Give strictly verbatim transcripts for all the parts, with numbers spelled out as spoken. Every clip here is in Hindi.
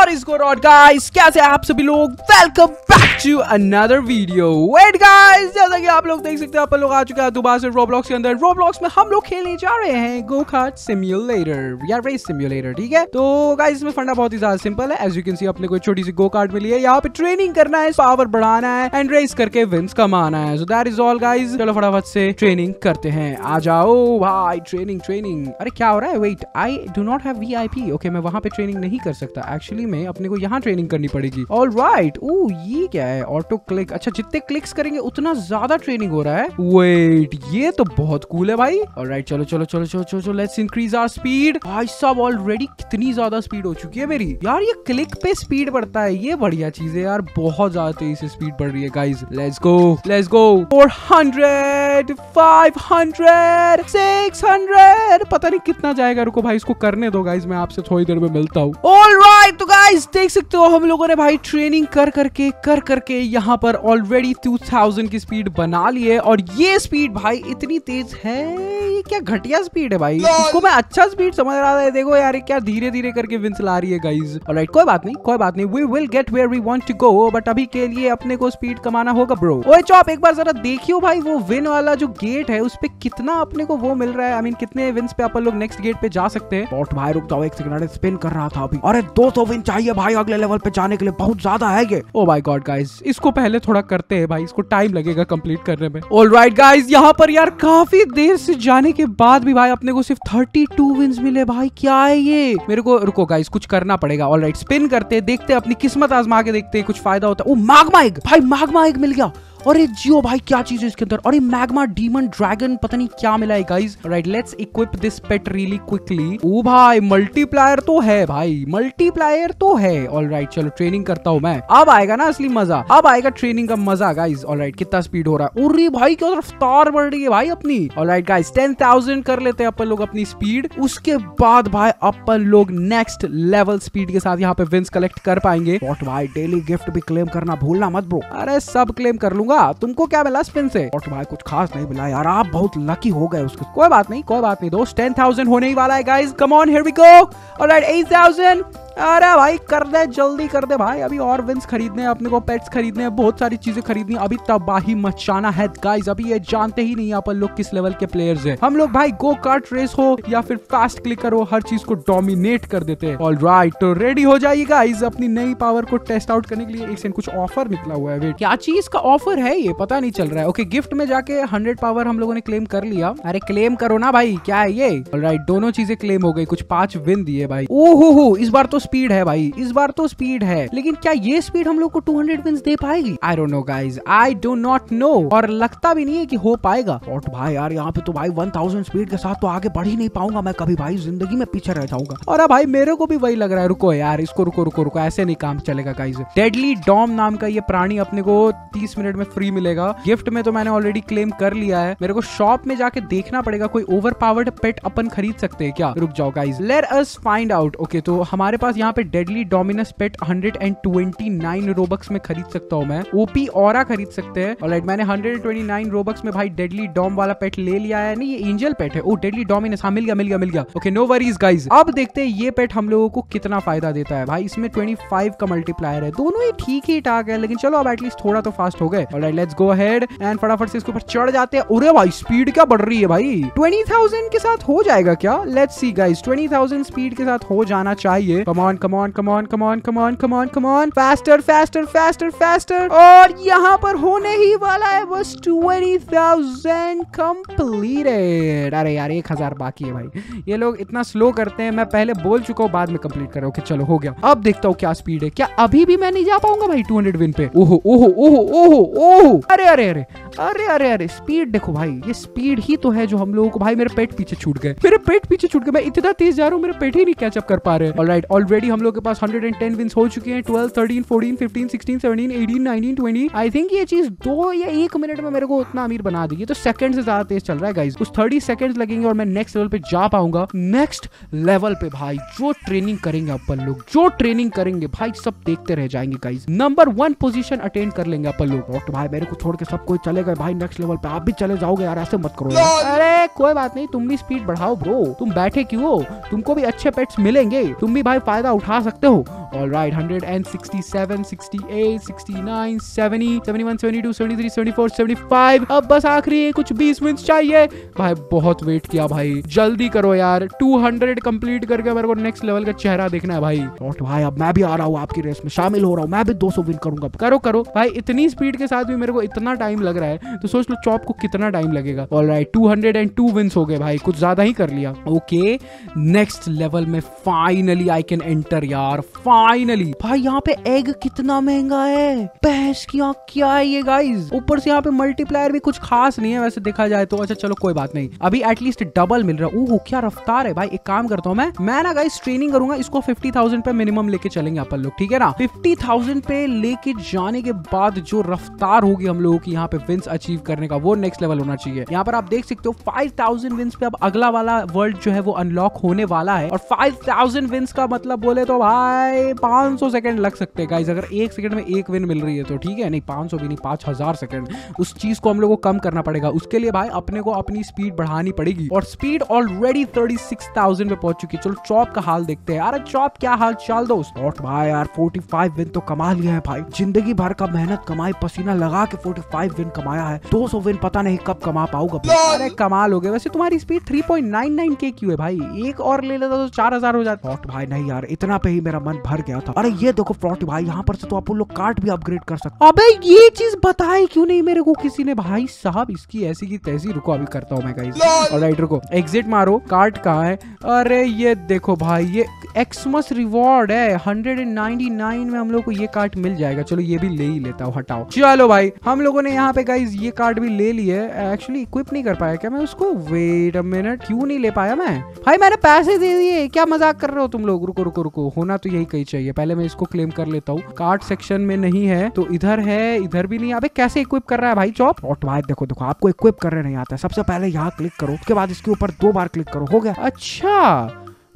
What is going on guys, कैसे आप सभी लोग, welcome back to another video. Wait guys, जैसा कि आप लोग देख सकते हैं अपन लोग आ चुके हैं दोबारा से रोब्लॉक्स के अंदर। रोब्लॉक्स में हम लोग खेलने जा रहे हैं गो कार्ट सिम्युलेटर या रेस सिम्युलेटर, ठीक है। तो गाइस इसमें फंडा बहुत ही ज्यादा सिंपल है। एज यू कैन सी अपने को छोटी सी गो कार्ट मिली है, यहाँ पे ट्रेनिंग करना है, पावर बढ़ाना है एंड रेस करके विंस कमाना है। So that is all guys, चलो फटाफट से ट्रेनिंग करते हैं। आ जाओ भाई, ट्रेनिंग ट्रेनिंग। अरे क्या हो रहा है, wait, I do not have VIP. Okay मैं वहाँ पे ट्रेनिंग नहीं कर सकता, एक्चुअली मैं अपने को यहाँ ट्रेनिंग करनी पड़ेगी। ऑलराइट, ओ ये क्या है, ऑटो क्लिक। अच्छा जितने क्लिक्स करेंगे उतना ज्यादा ट्रेनिंग हो रहा है। वेट ये तो बहुत कूल है भाई। ऑलराइट चलो चलो चलो चलो चलो चलो लेट्स इंक्रीज आवर स्पीड। भाई साहब ऑलरेडी कितनी ज्यादा स्पीड हो चुकी है मेरी। यार ये क्लिक पे स्पीड बढ़ता है, ये बढ़िया चीज है यार, बहुत ज्यादा तेजी से स्पीड बढ़ रही है guys. Let's go let's go. Four hundred, five hundred, six hundred, पता नहीं कितना जाएगा। रुको भाई इसको करने दो गाइज, मैं आपसे थोड़ी देर में मिलता हूँ। ऑलराइट तो गाइस देख सकते हो हम लोगों ने भाई ट्रेनिंग कर करके कर करके यहाँ पर ऑलरेडी टू थाउजेंड की स्पीड बना ली है। और ये स्पीड भाई इतनी तेज है, ये क्या घटिया स्पीड है भाई, इसको मैं अच्छा स्पीड समझ रहा था। देखो यार क्या धीरे धीरे करके विंस ला रही है गाइज। ऑलराइट कोई बात नहीं कोई बात नहीं, we will get where we want to go, but अभी के लिए अपने को स्पीड कमाना होगा ब्रो। ओए चॉप एक बार जरा देखियो भाई, वो विन वाला जो गेट है उस पे कितना अपने को वो मिल रहा है। आई I मीन mean, कितने विंस पे अपन लोग नेक्स्ट गेट पे जा सकते हैं। और भाई रुक जाओ, एक सेकंड, स्पिन कर रहा था अभी। अरे दो सौ विन चाहिए भाई अगले लेवल पे जाने के लिए, बहुत ज्यादा है ये। ओ माय गॉड गाइस, इसको पहले थोड़ा करते हैं भाई, इसको टाइम लगेगा कंप्लीट करने में। ऑलराइट गाइस यहाँ पर यार काफी देर से जाने के बाद भी भाई अपने को सिर्फ थर्टी टू विन्स मिले भाई, क्या है ये। मेरे को रुको गाइस कुछ करना पड़ेगा। ऑलराइट स्पिन करते हैं, देखते हैं अपनी किस्मत आजमा के, देखते हैं कुछ फायदा होता है। ओ मैग्मा एग भाई, मैग्मा एग मिल गया। अरे जियो भाई क्या चीज है इसके अंदर, और ये मैग्मा डीमन ड्रैगन पता नहीं क्या मिला है guys. Right let's equip this pet really quickly. ओ भाई मल्टीप्लायर तो है भाई, मल्टीप्लायर तो है। ऑलराइट चलो ट्रेनिंग करता हूँ मैं, अब आएगा ना असली मजा, अब आएगा ट्रेनिंग का मजा गाइस। ऑलराइट कितना स्पीड हो रहा है, उर्री भाई क्या रफ्तार बढ़ रही है भाई अपनी। ऑलराइट गाइस टेन थाउजेंड कर लेते हैं अपन लोग अपनी स्पीड, उसके बाद भाई अपन लोग नेक्स्ट लेवल स्पीड के साथ यहाँ पे विंस कलेक्ट कर पाएंगे। और भाई डेली गिफ्ट भी क्लेम करना भूलना मत ब्रो। अरे सब क्लेम कर लूंगा, तुमको क्या मिला स्पिन से। और भाई कुछ खास नहीं मिला यार, आप बहुत लकी हो गए उसके। कोई बात नहीं कोई बात नहीं दोस्त, टेन थाउजेंड होने ही वाला है guys, come on here we go. Alright eight thousand. अरे भाई कर दे जल्दी कर दे भाई, अभी और विंस खरीदने हैं अपने को, पेट्स खरीदने हैं, बहुत सारी चीजें खरीदनी, अभी तबाही मचाना है गाइस। अभी ये जानते ही नहीं अपन लोग किस लेवल के प्लेयर्स हैं। हम लोग भाई गो कार्ट रेस हो या फिर फास्ट क्लिकर हो, हर चीज को डोमिनेट कर देते हैं। ऑलराइट तो रेडी हो जाइए गाइस अपनी नई पावर को टेस्ट आउट करने के लिए। एक सेकंड कुछ ऑफर निकला हुआ है, वेट क्या चीज का ऑफर है ये पता नहीं चल रहा है। ओके गिफ्ट में जाके हंड्रेड पावर हम लोगों ने क्लेम कर लिया। अरे क्लेम करो ना भाई, क्या है ये। ऑलराइट दोनों चीजें क्लेम हो गई, कुछ पांच विन दिए भाई। ओहो हो इस बार तो स्पीड है भाई, इस बार तो स्पीड है, लेकिन क्या ये स्पीड हम लोग को टू हंड्रेड विंस दे पाएगी। I don't know guys, I do not know, और लगता भी नहीं है कि हो पाएगा। और भाई यार यहाँ पे तो भाई वन थाउजेंड स्पीड के साथ तो आगे बढ़ ही नहीं पाऊंगा मैं कभी भाई, जिंदगी में पीछे रह जाऊंगा। और अब भाई मेरे को भी वही लग रहा है। रुको यार इसको रुको रुको रुको, ऐसे नहीं काम चलेगा गाइस। डेडली डॉम नाम का ये प्राणी अपने को तीस मिनट में फ्री मिलेगा। गिफ्ट में तो मैंने ऑलरेडी क्लेम कर लिया है, मेरे को शॉप में जाके देखना पड़ेगा कोई ओवर पावर्ड पेट अपन खरीद सकते है क्या। रुक जाओ guys, let us find out. Okay तो हमारे पास यहाँ पे deadly dominus pet one hundred twenty nine robux में खरीद सकता हूँ मैं, ओपी ऑरा खरीद सकते हैं। ऑलराइट मैंने one hundred twenty nine robux में भाई डेडली डॉम वाला पेट ले लिया है। नहीं ये एंजल पेट है, ओ डेडली डोमिनस, हाँ मिल गया मिल गया मिल गया। ओके नो वरीज गाइज, अब देखते हैं ये पेट हम लोगों को कितना फायदा देता है भाई। इसमें ट्वेंटी फाइव का मल्टीप्लायर है, दोनों ही ठीक ही ठाक है, लेकिन चलो अब एटलीस्ट थोड़ा तो फास्ट हो गए। Alright let's go ahead and फटाफट से इसके ऊपर चढ़ जाते हैं। अरे भाई स्पीड क्या बढ़ रही है भाई, ट्वेंटी थाउजेंड के साथ हो जाएगा क्या। Let's see guys, twenty thousand speed के साथ हो जाना चाहिए। Come on, come on, come on, come on, come on, come on, come on, faster, faster, faster, faster। और यहाँ पर होने ही वाला है बस ट्वेंटी थाउजेंड completed। अरे यार एक हजार बाकी है भाई, ये लोग इतना स्लो करते हैं, मैं पहले बोल चुका हूँ बाद में कंप्लीट करो। ओके चलो हो गया, अब देखता हूँ क्या स्पीड है, क्या अभी भी मैं नहीं जा पाऊंगा भाई टू हंड्रेड विन पे। ओहो ओहो ओहो ओहो ओहो, अरे अरे अरे अरे अरे अरे स्पीड देखो भाई, ये स्पीड ही तो है जो हम लोगों को भाई। मेरे पेट पीछे छूट गए, मेरे पेट पीछे छूट गए, मैं इतना तेज जा रहा हूँ मेरे पेट ही नहीं कैचअप कर पा रहे। ऑलराइट ऑलरेडी हम लोग के पास वन हंड्रेड टेन विंस हो चुके हैं, twelve, thirteen, fourteen, fifteen, sixteen, seventeen, eighteen, nineteen, twenty. I think ये चीज दो या एक मिनट में मेरे को उतना अमीर बना देगी। तो सेकंड से ज्यादा तेज चल रहा है गाइस, कुछ थर्टी सेकंड लगेंगे और मैं नेक्स्ट लेवल पे जा पाऊंगा। नेक्स्ट लेवल पे भाई जो ट्रेनिंग करेंगे अपन लोग, जो ट्रेनिंग करेंगे भाई सब देखते रह जाएंगे guys. Number one position attend कर लेंगे अपन लोग। और तो भाई मेरे को छोड़ के सब कोई चले गए भाई नेक्स्ट लेवल पे, आप भी चले जाओगे यार, ऐसे मत करो। अरे कोई बात नहीं, तुम भी स्पीड बढ़ाओ ब्रो, तुम बैठे क्यों हो, तुमको भी अच्छे पेट्स मिलेंगे, तुम भी भाई फायदा उठा सकते हो। Alright, one hundred sixty-seven, sixty-eight, sixty-nine, seventy, seventy-one, seventy-two, seventy-three, seventy-four, seventy five. अब बस आखिरी कुछ बीस मिनट्स चाहिए भाई, बहुत वेट किया भाई, जल्दी करो यार। टू हंड्रेड कंप्लीट करके मेरे को नेक्स्ट लेवल का चेहरा देखना है भाई। और भाई अब मैं भी आ रहा हूँ आपकी रेस में, शामिल हो रहा हूँ, मैं भी दो सौ विन करूंगा। करो करो भाई, इतनी स्पीड के साथ भी मेरे को इतना टाइम लग रहा है तो सोच लो चॉप को कितना टाइम लगेगा। Alright, two hundred two wins हो गए भाई, कुछ ज्यादा ही कर लिया। ओके, नेक्स्ट लेवल में फाइनली आई कैन एंटर यार, फाइनली। भाई यहाँ पे एग कितना महंगा है, भैंस की आंख क्या है ये गाइस। ऊपर से यहाँ पे मल्टीप्लायर भी कुछ खास नहीं है वैसे देखा जाए तो। अच्छा चलो कोई बात नहीं, अभी एटलीस्ट डबल मिल रहा है। ओह क्या रफ्तार है भाई। एक काम करता हूँ मैं मैं ना गाइस ट्रेनिंग करूंगा, इसको फिफ्टी थाउजेंड पे मिनिमम लेके चलेंगे अपन लोग, ठीक है ना। फिफ्टी थाउजेंड पे लेके जाने के बाद जो रफ्तार होगी हम लोगों की यहाँ पे विंस अचीव करने का, वो नेक्स्ट लेवल होना चाहिए। यहाँ पर आप देख सकते हो फाइव थाउजेंड विंस पे अब अगला वाला वर्ल्ड जो है वो अनलॉक होने वाला है। और फाइव थाउजेंड विंस का मतलब बोले तो भाई पांच सौ सेकंड लग सकते हैं गाइस, अगर एक सेकंड में एक विन मिल रही है तो ठीक है। नहीं पांच सौ भी नहीं, पांच हजार सेकंड। उस चीज को हम लोग को कम करना पड़ेगा, उसके लिए भाई अपने को अपनी स्पीड बढ़ानी पड़ेगी। और speed already thirty six thousand पे पहुंच चुकी है। चलो चॉप का हाल देखते हैं। अरे चॉप क्या हाल चाल दोस्त। और भाई यार फोर्टी फाइव विन तो कमा लिया है भाई, जिंदगी भर का मेहनत कमाई, पसीना लगा के फोर्टी फाइव विन कमाया है। दो सौ विन पता नहीं कब कमा पाऊंगा। अरे कमाल हो गया। वैसे तुम्हारी speed three point nine nine के क्यों है भाई, एक और ले लेता तो चार हजार हो जाता। फ्रॉट भाई नहीं यार, इतना पे ही मेरा मन भर गया था। अरे ये देखो फ्रॉट भाई, यहाँ पर से तो आप लोग कार्ट भी अपग्रेड कर सकते। अबे ये चीज बताई क्यों नहीं मेरे को किसी ने भाई साहब, इसकी ऐसी की तैसी। रुको अभी करता हूँ मैं गाइस। ऑलराइट रुको, एग्जिट मारो, कार्ट कहाँ है। अरे ये देखो भाई, ये एक्समस रिवॉर्ड है, वन नाइंटी नाइन में हम लोग को ये कार्ट मिल जाएगा। चलो ये भी ले ही लेता हूँ, हटाओ। चलो भाई हम लोगों ने यहाँ पे गाइस ये कार्ड भी ले ली है। एक्चुअली इक्विप नहीं कर पाया क्या मैं उसको, वेट अ मिनट, क्यों नहीं ले पाया मैं भाई, मैंने पैसे दे दिए, क्या मजाक कर रहे हो तुम लोग। रुको रुको रुको, होना तो यही कहीं चाहिए। पहले मैं इसको क्लेम कर लेता हूँ। कार्ड सेक्शन में नहीं है तो इधर है, इधर भी नहीं। अबे कैसे इक्विप कर रहा है भाई चॉप। और भाई देखो देखो, आपको इक्विप करने नहीं आता। सबसे पहले यहाँ क्लिक करो, उसके बाद इसके ऊपर दो बार क्लिक करो, हो गया। अच्छा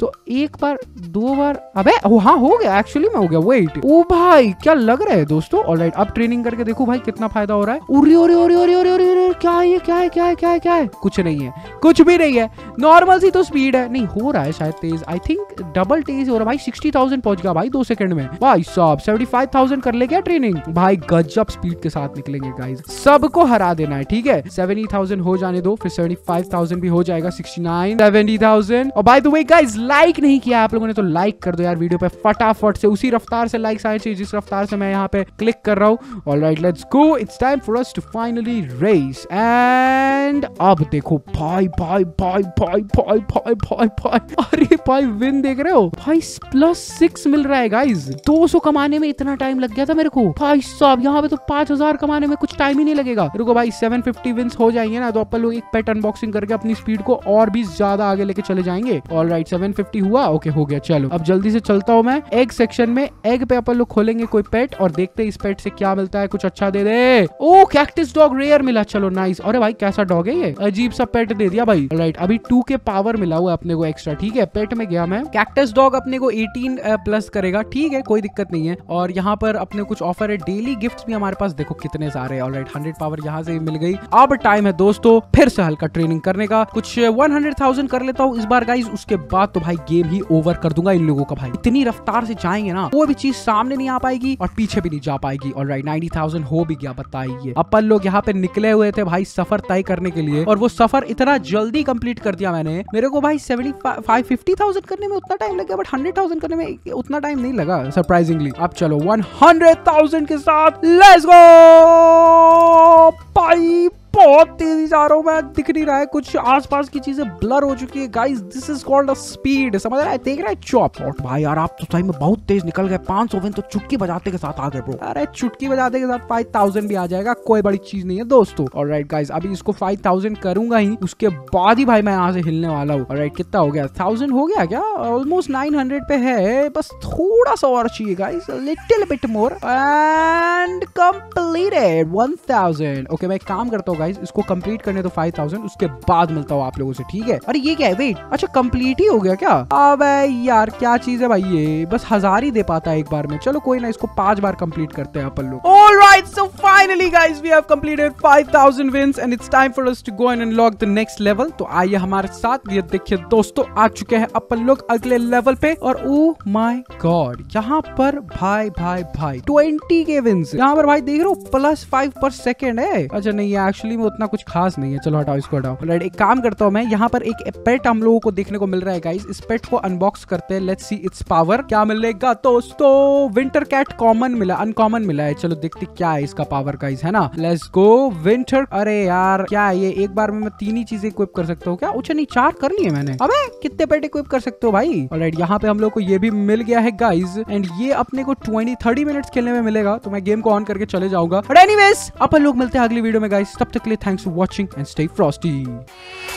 तो एक बार दो बार, अबे हाँ हो गया, एक्चुअली में हो गया। वेट, ओ भाई क्या लग रहा है दोस्तों। ऑलराइट अब ट्रेनिंग करके देखो भाई कितना फायदा हो रहा है। उरे उरे उरे उरे उरे उरे, क्या है ये, क्या है क्या है क्या है क्या है। कुछ नहीं है, कुछ भी नहीं है, नॉर्मल सी तो स्पीड है। नहीं हो रहा है शायद तेज, आई थिंक डबल तेज हो रहा है भाई। सिक्सटी थाउजेंड पहुंच गया भाई दो सेकंड में। भाई साहब सेवेंटी फाइव थाउजेंड कर ले क्या ट्रेनिंग भाई, गजब स्पीड के साथ निकलेंगे गाइज, सबको हरा देना है ठीक है। सेवेंटी थाउजेंड हो जाने दो, फिर सेवेंटी फाइव थाउजेंड भी हो जाएगा, सिक्सटी नाइन, सेवेंटी थाउजेंड। और by the way guys, like नहीं किया आप लोगों ने तो लाइक कर दो यार वीडियो पे फटाफट से, उसी रफ्तार से लाइक आने चाहिए जिस रफ्तार से मैं यहाँ पे क्लिक कर रहा हूँ। Alright let's go, it's time for us to finally race. And अब देखो भाई भाई भाई भाई भाई भाई भाई भाई, अरे भाई विन देख रहे हो भाई, प्लस सिक्स मिल रहा है गाइज। दो सौ कमाने में इतना टाइम लग गया था मेरे को भाई साहब, यहाँ पे तो पांच हजार कमाने में कुछ टाइम ही नहीं लगेगा। रुको भाई सेवन फिफ्टी विन्स हो जाएंगे ना तो अपन लोग एक पेट अनबॉक्सिंग करके अपनी स्पीड को और भी ज्यादा आगे लेके चले जाएंगे। ऑलराइट सेवन फिफ्टी हुआ, ओके हो गया। चलो अब जल्दी से चलता हूँ मैं एग सेक्शन में। एग पे अपन लोग खोलेंगे कोई पेट और देखते हैं इस पेट से क्या मिलता है, कुछ अच्छा दे दे। ओ कैक्टस डॉग रेयर मिला, चलो नाइस। अरे भाई कैसा डॉग है ये, अजीब सा पेट दे दिया भाई। राइट अभी टू के पावर मिला हुआ अपने को एक्स्ट्रा, ठीक है। पेट में गया मैं, कैक्टस डॉग अपने को एटीन प्लस करेगा, ठीक है कोई दिक्कत नहीं है। और यहाँ पर अपने कुछ ऑफर है, डेली गिफ्ट भी हमारे पास देखो कितने सारे हैं। ऑलराइट हंड्रेड पावर यहाँ से मिल गई। अब टाइम है दोस्तों फिर से हल्का ट्रेनिंग करने का, कुछ वन हंड्रेड थाउजेंड कर लेता हूँ इस बार गाइज। उसके बाद तो भाई गेम ही ओवर कर दूंगा इन लोगों का भाई, इतनी रफ्तार से जाएंगे ना कोई भी चीज सामने नहीं आ पाएगी और पीछे भी नहीं जा पाएगी। ऑलराइट नाइंटी थाउजेंड हो भी गया, बताइए। अपन लोग यहाँ पे निकले हुए थे भाई सफर तय करने के लिए, और वो सफर इतना जल्दी कंप्लीट कर दिया मैंने। मेरे को भाई सेवेंटी फाइव फिफ्टी थाउजेंड करने में उतना टाइम लग गया, बट हंड्रेड थाउजेंड करने में उतना टाइम नहीं लगा सरप्राइजिंगली। अब चलो वन हंड्रेड थाउजेंड के साथ लेट्स गो भाई। बहुत तेजी जा रहा हूँ मैं, दिख नहीं रहा है कुछ, आसपास की चीजें ब्लर हो चुकी है guys. This is called a speed, समझ रहा है, देख रहा है चॉप। भाई यार आप तो सही में बहुत तेज निकल गए, पांच सौ विन तो चुटकी बजाते के साथ आ गए ब्रो। अरे चुटकी बजाते के साथ फाइव थाउजेंड भी आ जाएगा, कोई बड़ी चीज नहीं है दोस्तों। ऑलराइट गाइस अभी इसको फाइव थाउजेंड करूंगा ही, उसके बाद ही भाई मैं यहाँ से हिलने वाला हूँ। ऑलराइट कितना हो गया, थाउजेंड हो गया क्या, ऑलमोस्ट नाइन हंड्रेड पे है, बस थोड़ा सा और चाहिए guys, little bit more and completed one thousand. Okay मैं काम करता हूँ गाइस, इसको कंप्लीट करने तो फाइव थाउजेंड, उसके बाद मिलता हूँ आप लोगों से ठीक है। अरे ये क्या है, वेट अच्छा कंप्लीट ही हो गया क्या। अबे यार क्या चीज है भाई, ये बस हजार ही दे पाता है एक बार में। चलो कोई ना, इसको पांच बार कंप्लीट करते हैं अपन लोग। Alright, so finally guys, we have completed five thousand wins and it's time for us to go and unlock the next level. तो आइए हमारे साथ, ये देखिए दोस्तों आ चुके हैं अपन लोग अगले लेवल पे और ओ माय गॉड, यहाँ पर भाई भाई भाई ट्वेंटी के विंस यहाँ पर भाई देख रहे हो, प्लस फाइव पर सेकेंड है। अच्छा नहीं है एक्चुअली में उतना कुछ खास नहीं है, चलो हटाओ इसको हटाओ। राइट, एक काम करता हूँ मैं, यहाँ पर एक पेट हम लोगों को देखने को मिल रहा है गाइस, इस पेट को अनबॉक्स करते हैं, लेट्स सी इट्स पावर क्या मिलेगा। दोस्तों विंटर कैट कॉमन मिला, अनकॉमन मिला है, चलो देखते क्या है इसका पावर गाइस, है ना, लेट्स गो विंटर। अरे यार क्या है ये, एक बार में मैं तीन ही चीजें इक्विप कर सकता हूँ क्या? अच्छा नहीं, चार कर लिए मैंने, अबे कितने पेट इक्विप कर सकते हो भाई। ऑलराइट, यहाँ पे हम लोग को ये भी मिल गया है गाइज एंड ये अपने को ट्वेंटी थर्टी मिनट्स खेलने में मिलेगा, तो मैं गेम को ऑन करके चले जाऊंगा। बट एनीवेज अपन लोग मिलते हैं अगली वीडियो में गाइज, तब तक के लिए thanks for watching and stay Frosty.